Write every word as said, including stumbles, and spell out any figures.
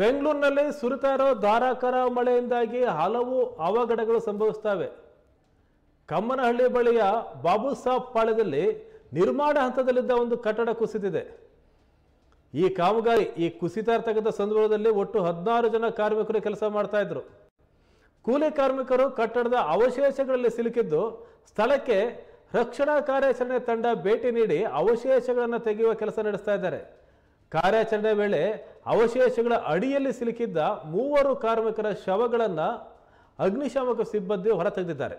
ಬೆಂಗಳೂರಿನಲ್ಲಿ ಸುರಿತಾ ಇರೋ ಧಾರಾಕಾರ ಮಳೆಯಿಂದಾಗಿ ಹಲವು ಅವಘಡಗಳು ಸಂಭವಿಸುತ್ತವೆ. ಕಮ್ಮನಹಳ್ಳಿ ಬಳಿಯ ಬಾಬುಸಾಬ್ ಪಾಳ್ಯದಲ್ಲಿ ನಿರ್ಮಾಣ ಹಂತದಲ್ಲಿದ್ದ ಒಂದು ಕಟ್ಟಡ ಕುಸಿದಿದೆ. ಈ ಕಾಮಗಾರಿ ಈ ಕುಸಿತ ತಗದ ಸಂದರ್ಭದಲ್ಲಿ ಒಟ್ಟು ಹದಿನಾರು ಜನ ಕಾರ್ಮಿಕರು ಕೆಲಸ ಮಾಡ್ತಾ ಇದ್ರು. ಕೂಲಿ ಕಾರ್ಮಿಕರು ಕಟ್ಟಡದ ಅವಶೇಷಗಳಲ್ಲಿ ಸಿಲುಕಿದ್ದು ಸ್ಥಳಕ್ಕೆ ರಕ್ಷಣಾ ಕಾರ್ಯಾಚರಣೆ ತಂಡ ಭೇಟಿ ನೀಡಿ ಅವಶೇಷಗಳನ್ನು ತೆಗೆಯುವ ಕೆಲಸ ನಡೆಸ್ತಾ ಇದ್ದಾರೆ. ಕಾರ್ಯಾಚರಣೆ ವೇಳೆ ಅವಶೇಷಗಳ ಅಡಿಯಲ್ಲಿ ಸಿಲುಕಿದ್ದ ಮೂವರು ಕಾರ್ಮಿಕರ ಶವಗಳನ್ನು ಅಗ್ನಿಶಾಮಕ ಸಿಬ್ಬಂದಿ ಹೊರತೆಗೆದಿದ್ದಾರೆ.